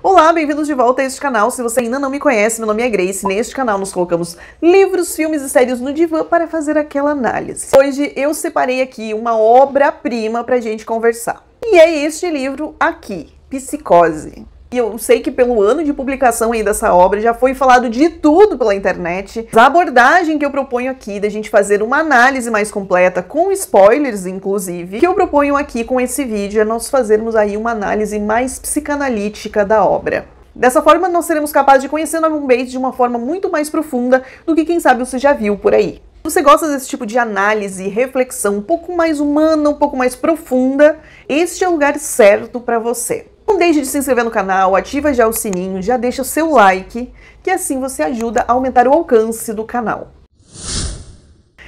Olá, bem-vindos de volta a este canal. Se você ainda não me conhece, meu nome é Grace. Neste canal nós colocamos livros, filmes e séries no divã para fazer aquela análise. Hoje eu separei aqui uma obra-prima pra gente conversar. E é este livro aqui, Psicose. E eu sei que pelo ano de publicação aí dessa obra já foi falado de tudo pela internet. A abordagem que eu proponho aqui da gente fazer uma análise mais completa, com spoilers inclusive, que eu proponho aqui com esse vídeo é nós fazermos aí uma análise mais psicanalítica da obra. Dessa forma nós seremos capazes de conhecer Norman Bates de uma forma muito mais profunda do que quem sabe você já viu por aí. Se você gosta desse tipo de análise e reflexão um pouco mais humana, um pouco mais profunda, este é o lugar certo para você. Não deixe de se inscrever no canal, ativa já o sininho, já deixa o seu like, que assim você ajuda a aumentar o alcance do canal.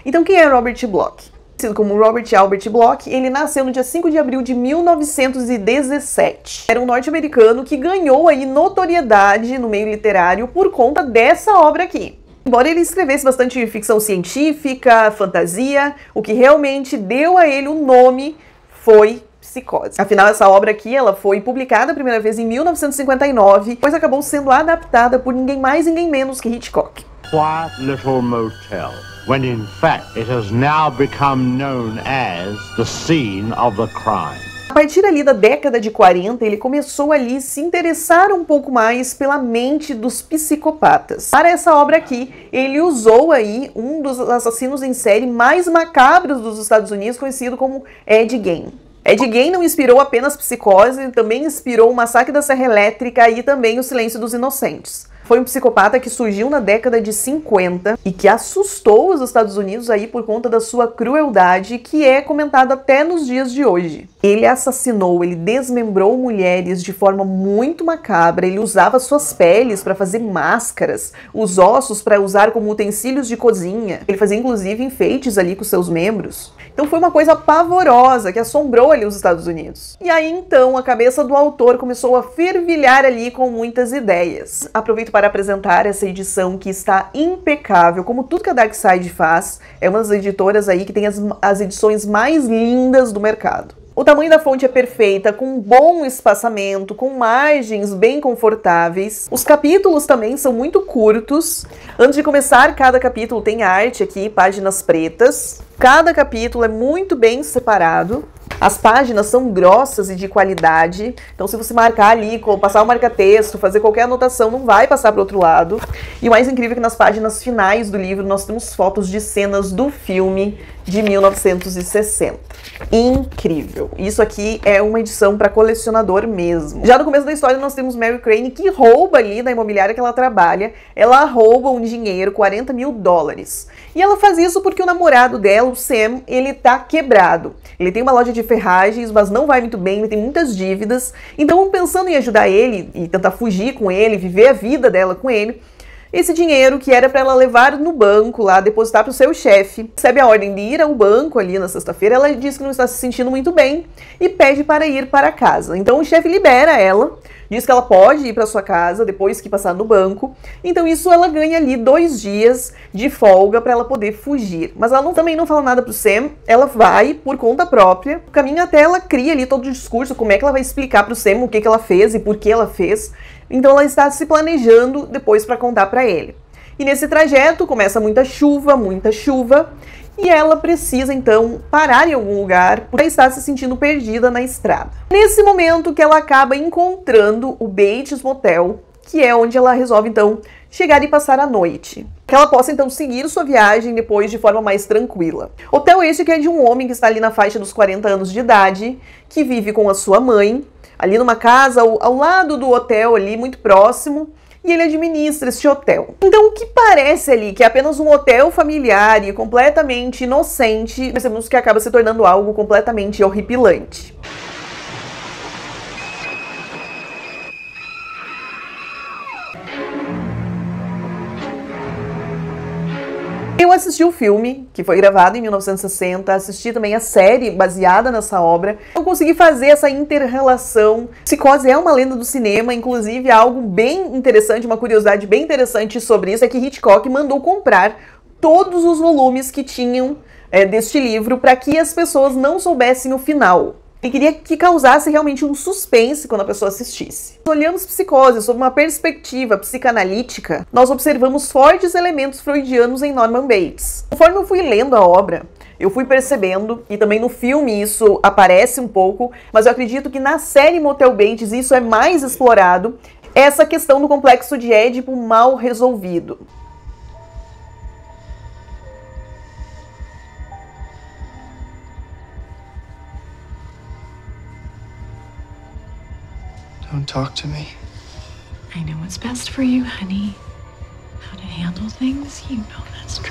Então, quem é Robert Bloch? Conhecido como Robert Albert Bloch, ele nasceu no dia 5 de abril de 1917. Era um norte-americano que ganhou aí notoriedade no meio literário por conta dessa obra aqui. Embora ele escrevesse bastante ficção científica, fantasia, o que realmente deu a ele o nome foi Psicose. Afinal, essa obra aqui, ela foi publicada a primeira vez em 1959, pois acabou sendo adaptada por ninguém mais, ninguém menos que Hitchcock. Quiet little motel, when in fact it has now become known as the scene of the crime. A partir ali da década de 40, ele começou ali a se interessar um pouco mais pela mente dos psicopatas. Para essa obra aqui, ele usou aí um dos assassinos em série mais macabros dos Estados Unidos, conhecido como Ed Gein. Ed Gein não inspirou apenas Psicose, também inspirou o Massacre da Serra Elétrica e também o Silêncio dos Inocentes. Foi um psicopata que surgiu na década de 50 e que assustou os Estados Unidos aí por conta da sua crueldade, que é comentada até nos dias de hoje. Ele assassinou, ele desmembrou mulheres de forma muito macabra, ele usava suas peles para fazer máscaras, os ossos para usar como utensílios de cozinha, ele fazia inclusive enfeites ali com seus membros. Então foi uma coisa pavorosa que assombrou ali os Estados Unidos. E aí então a cabeça do autor começou a fervilhar ali com muitas ideias. Aproveito para apresentar essa edição que está impecável, como tudo que a Dark Side faz, é uma das editoras aí que tem as edições mais lindas do mercado. O tamanho da fonte é perfeita, com um bom espaçamento, com margens bem confortáveis. Os capítulos também são muito curtos. Antes de começar, cada capítulo tem arte aqui, páginas pretas. Cada capítulo é muito bem separado. As páginas são grossas e de qualidade. Então, se você marcar ali, passar o marca-texto, fazer qualquer anotação, não vai passar para outro lado. E o mais incrível é que nas páginas finais do livro nós temos fotos de cenas do filme de 1960. Incrível! Isso aqui é uma edição para colecionador mesmo. Já no começo da história nós temos Mary Crane, que rouba ali da imobiliária que ela trabalha. Ela rouba um dinheiro, 40 mil dólares. E ela faz isso porque o namorado dela, o Sam, ele tá quebrado. Ele tem uma loja de ferragens, mas não vai muito bem, ele tem muitas dívidas. Então, pensando em ajudar ele e tentar fugir com ele, viver a vida dela com ele, esse dinheiro que era para ela levar no banco lá, depositar para o seu chefe, recebe a ordem de ir ao banco ali na sexta-feira, ela diz que não está se sentindo muito bem e pede para ir para casa. Então o chefe libera ela, diz que ela pode ir para sua casa depois que passar no banco. Então isso ela ganha ali 2 dias de folga para ela poder fugir. Mas ela também não fala nada pro Sam, ela vai por conta própria. O caminho até ela cria ali todo o discurso, como é que ela vai explicar pro Sam o que ela fez e por que ela fez. Então ela está se planejando depois para contar para ele. E nesse trajeto começa muita chuva, e ela precisa então parar em algum lugar porque está se sentindo perdida na estrada. Nesse momento que ela acaba encontrando o Bates Motel, que é onde ela resolve então chegar e passar a noite, que ela possa então seguir sua viagem depois de forma mais tranquila. Hotel este que é de um homem que está ali na faixa dos 40 anos de idade, que vive com a sua mãe, ali numa casa ao lado do hotel ali, muito próximo, e ele administra este hotel. Então o que parece ali que é apenas um hotel familiar e completamente inocente, percebemos que acaba se tornando algo completamente horripilante. Eu assisti o filme, que foi gravado em 1960, assisti também a série baseada nessa obra. Eu consegui fazer essa inter-relação. Psicose é uma lenda do cinema, inclusive algo bem interessante, uma curiosidade bem interessante sobre isso é que Hitchcock mandou comprar todos os volumes que tinham deste livro para que as pessoas não soubessem o final. Ele queria que causasse realmente um suspense quando a pessoa assistisse. Olhamos Psicose sob uma perspectiva psicanalítica, nós observamos fortes elementos freudianos em Norman Bates. Conforme eu fui lendo a obra, eu fui percebendo, e também no filme isso aparece um pouco, mas eu acredito que na série Motel Bates isso é mais explorado, essa questão do complexo de Édipo mal resolvido. Don't talk to me. I know what's best for you, honey. How to handle things, you know that's true.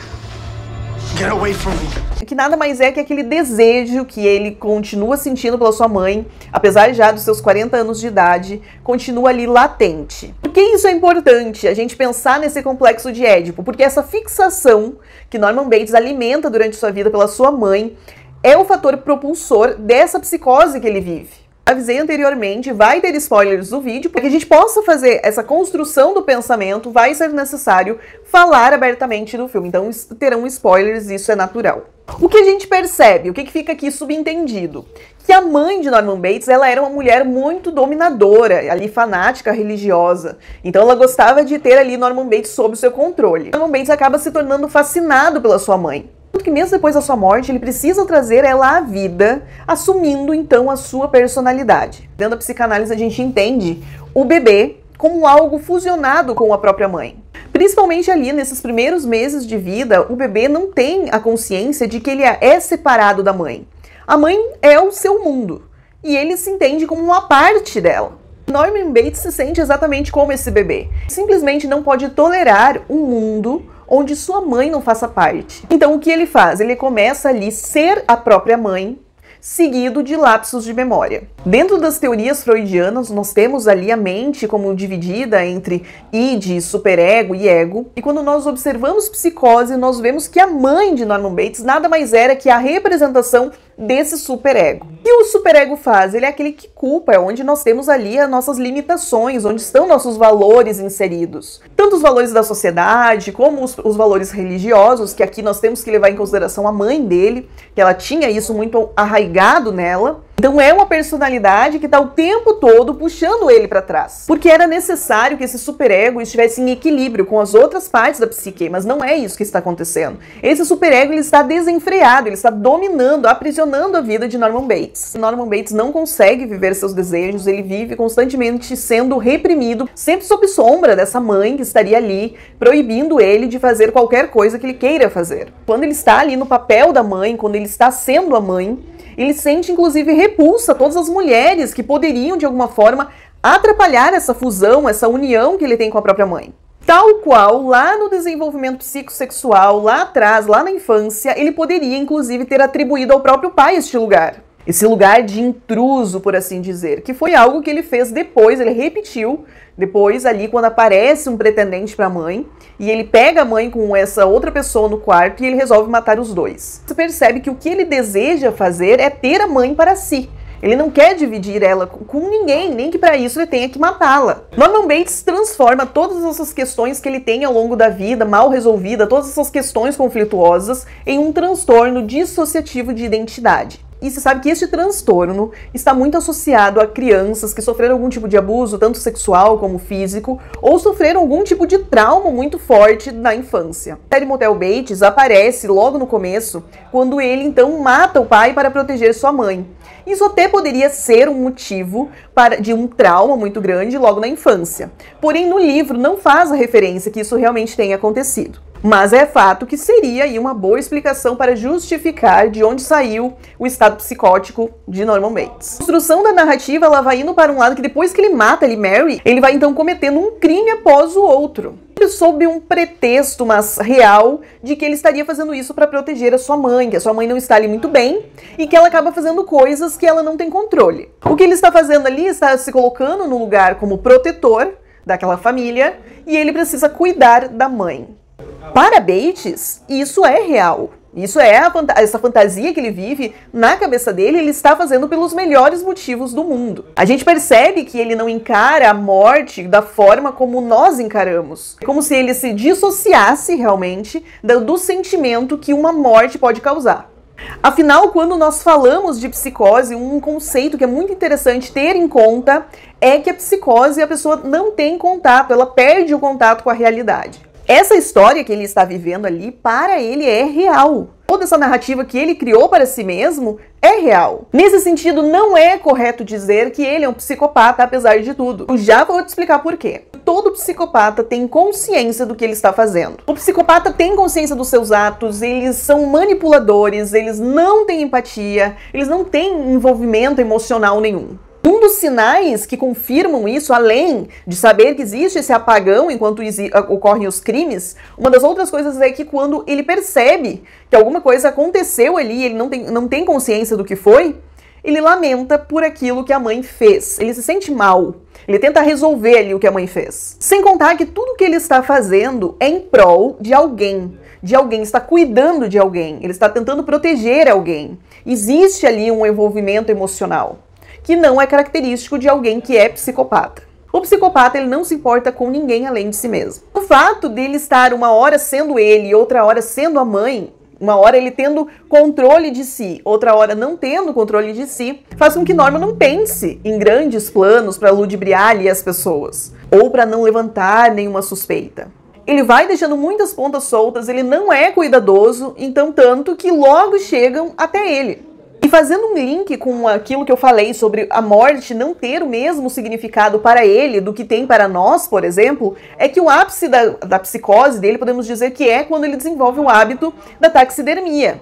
Get away from me. Que nada mais é que aquele desejo que ele continua sentindo pela sua mãe, apesar já dos seus 40 anos de idade, continua ali latente. Por que isso é importante? A gente pensar nesse complexo de Édipo, porque essa fixação que Norman Bates alimenta durante sua vida pela sua mãe é o fator propulsor dessa psicose que ele vive. Avisei anteriormente, vai ter spoilers do vídeo, porque a gente possa fazer essa construção do pensamento, vai ser necessário falar abertamente do filme, então terão spoilers, isso é natural. O que a gente percebe, o que fica aqui subentendido? Que a mãe de Norman Bates, ela era uma mulher muito dominadora, ali fanática, religiosa. Então ela gostava de ter ali Norman Bates sob o seu controle. Norman Bates acaba se tornando fascinado pela sua mãe. Tanto que mesmo depois da sua morte, ele precisa trazer ela à vida, assumindo então a sua personalidade. Dentro da psicanálise a gente entende o bebê como algo fusionado com a própria mãe. Principalmente ali nesses primeiros meses de vida, o bebê não tem a consciência de que ele é separado da mãe. A mãe é o seu mundo e ele se entende como uma parte dela. Norman Bates se sente exatamente como esse bebê. Simplesmente não pode tolerar um mundo onde sua mãe não faça parte. Então o que ele faz? Ele começa ali ser a própria mãe, seguido de lapsos de memória. Dentro das teorias freudianas, nós temos ali a mente como dividida entre id, superego e ego. E quando nós observamos Psicose, nós vemos que a mãe de Norman Bates nada mais era que a representação desse superego. O que o superego faz? Ele é aquele que culpa, é onde nós temos ali as nossas limitações, onde estão nossos valores inseridos. Tanto os valores da sociedade, como os valores religiosos, que aqui nós temos que levar em consideração a mãe dele, que ela tinha isso muito arraigado nela. Então é uma personalidade que está o tempo todo puxando ele para trás. Porque era necessário que esse superego estivesse em equilíbrio com as outras partes da psique, mas não é isso que está acontecendo. Esse superego ele está desenfreado, ele está dominando, aprisionando a vida de Norman Bates. Norman Bates não consegue viver seus desejos, ele vive constantemente sendo reprimido, sempre sob sombra dessa mãe que estaria ali, proibindo ele de fazer qualquer coisa que ele queira fazer. Quando ele está ali no papel da mãe, quando ele está sendo a mãe, ele sente inclusive repulsa a todas as mulheres que poderiam de alguma forma atrapalhar essa fusão, essa união que ele tem com a própria mãe. Tal qual, lá no desenvolvimento psicossexual, lá atrás, lá na infância, ele poderia, inclusive, ter atribuído ao próprio pai este lugar. Esse lugar de intruso, por assim dizer, que foi algo que ele fez depois, ele repetiu, depois ali quando aparece um pretendente para a mãe, e ele pega a mãe com essa outra pessoa no quarto e ele resolve matar os dois. Você percebe que o que ele deseja fazer é ter a mãe para si. Ele não quer dividir ela com ninguém, nem que para isso ele tenha que matá-la. Norman Bates transforma todas essas questões que ele tem ao longo da vida, mal resolvida, todas essas questões conflituosas, em um transtorno dissociativo de identidade. E se sabe que este transtorno está muito associado a crianças que sofreram algum tipo de abuso, tanto sexual como físico, ou sofreram algum tipo de trauma muito forte na infância. A série Motel Bates aparece logo no começo, quando ele então mata o pai para proteger sua mãe. Isso até poderia ser um motivo de um trauma muito grande logo na infância. Porém, no livro não faz a referência que isso realmente tenha acontecido. Mas é fato que seria aí uma boa explicação para justificar de onde saiu o estado psicótico de Norman Bates. A construção da narrativa ela vai indo para um lado que depois que ele mata ali Mary, ele vai então cometendo um crime após o outro. Sob um pretexto, mas real, de que ele estaria fazendo isso para proteger a sua mãe, que a sua mãe não está ali muito bem e que ela acaba fazendo coisas que ela não tem controle. O que ele está fazendo ali está se colocando no lugar como protetor daquela família e ele precisa cuidar da mãe. Para Bates, isso é real. Isso é essa fantasia que ele vive na cabeça dele, ele está fazendo pelos melhores motivos do mundo. A gente percebe que ele não encara a morte da forma como nós encaramos. É como se ele se dissociasse realmente do sentimento que uma morte pode causar. Afinal, quando nós falamos de psicose, um conceito que é muito interessante ter em conta é que a psicose, a pessoa não tem contato, ela perde o contato com a realidade. Essa história que ele está vivendo ali, para ele, é real. Toda essa narrativa que ele criou para si mesmo é real. Nesse sentido, não é correto dizer que ele é um psicopata, apesar de tudo. Eu já vou te explicar por quê. Todo psicopata tem consciência do que ele está fazendo. O psicopata tem consciência dos seus atos, eles são manipuladores, eles não têm empatia, eles não têm envolvimento emocional nenhum. Um dos sinais que confirmam isso, além de saber que existe esse apagão enquanto ocorrem os crimes, uma das outras coisas é que quando ele percebe que alguma coisa aconteceu ali, ele não tem consciência do que foi, ele lamenta por aquilo que a mãe fez. Ele se sente mal. Ele tenta resolver ali o que a mãe fez. Sem contar que tudo que ele está fazendo é em prol de alguém. De alguém, está cuidando de alguém. Ele está tentando proteger alguém. Existe ali um envolvimento emocional que não é característico de alguém que é psicopata. O psicopata, ele não se importa com ninguém além de si mesmo. O fato dele estar uma hora sendo ele e outra hora sendo a mãe, uma hora ele tendo controle de si, outra hora não tendo controle de si, faz com que Norman não pense em grandes planos para ludibriar ali as pessoas, ou para não levantar nenhuma suspeita. Ele vai deixando muitas pontas soltas, ele não é cuidadoso, então tanto que logo chegam até ele. E fazendo um link com aquilo que eu falei sobre a morte não ter o mesmo significado para ele do que tem para nós, por exemplo, é que o ápice da psicose dele, podemos dizer que é quando ele desenvolve o hábito da taxidermia.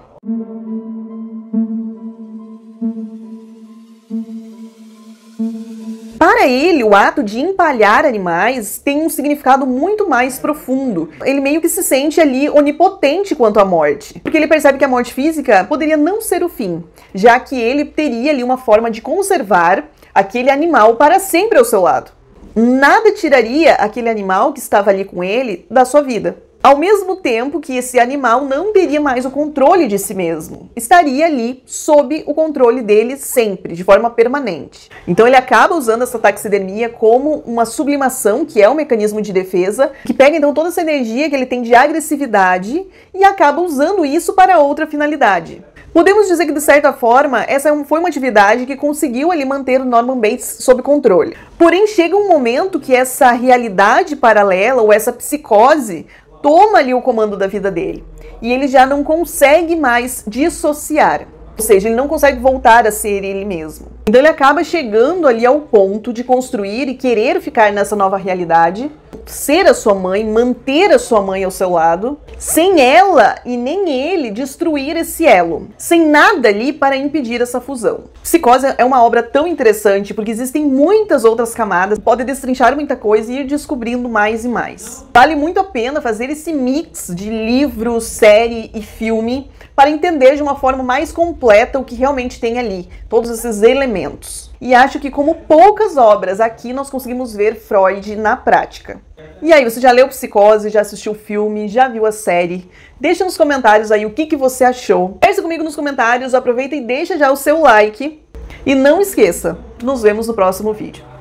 Para ele, o ato de empalhar animais tem um significado muito mais profundo. Ele meio que se sente ali onipotente quanto à morte, porque ele percebe que a morte física poderia não ser o fim, já que ele teria ali uma forma de conservar aquele animal para sempre ao seu lado. Nada tiraria aquele animal que estava ali com ele da sua vida. Ao mesmo tempo que esse animal não teria mais o controle de si mesmo, estaria ali sob o controle dele sempre, de forma permanente. Então ele acaba usando essa taxidermia como uma sublimação, que é um mecanismo de defesa, que pega então toda essa energia que ele tem de agressividade e acaba usando isso para outra finalidade. Podemos dizer que, de certa forma, essa foi uma atividade que conseguiu ali manter o Norman Bates sob controle. Porém, chega um momento que essa realidade paralela, ou essa psicose, toma ali o comando da vida dele e ele já não consegue mais dissociar, ou seja, ele não consegue voltar a ser ele mesmo. Então ele acaba chegando ali ao ponto de construir e querer ficar nessa nova realidade, ser a sua mãe, manter a sua mãe ao seu lado, sem ela e nem ele destruir esse elo, sem nada ali para impedir essa fusão. Psicose é uma obra tão interessante porque existem muitas outras camadas, pode destrinchar muita coisa e ir descobrindo mais e mais. Vale muito a pena fazer esse mix de livro, série e filme para entender de uma forma mais completa o que realmente tem ali, todos esses elementos. E acho que, como poucas obras, aqui nós conseguimos ver Freud na prática. E aí, você já leu Psicose, já assistiu o filme, já viu a série? Deixa nos comentários aí o que você achou. Conversa comigo nos comentários, aproveita e deixa já o seu like. E não esqueça, nos vemos no próximo vídeo.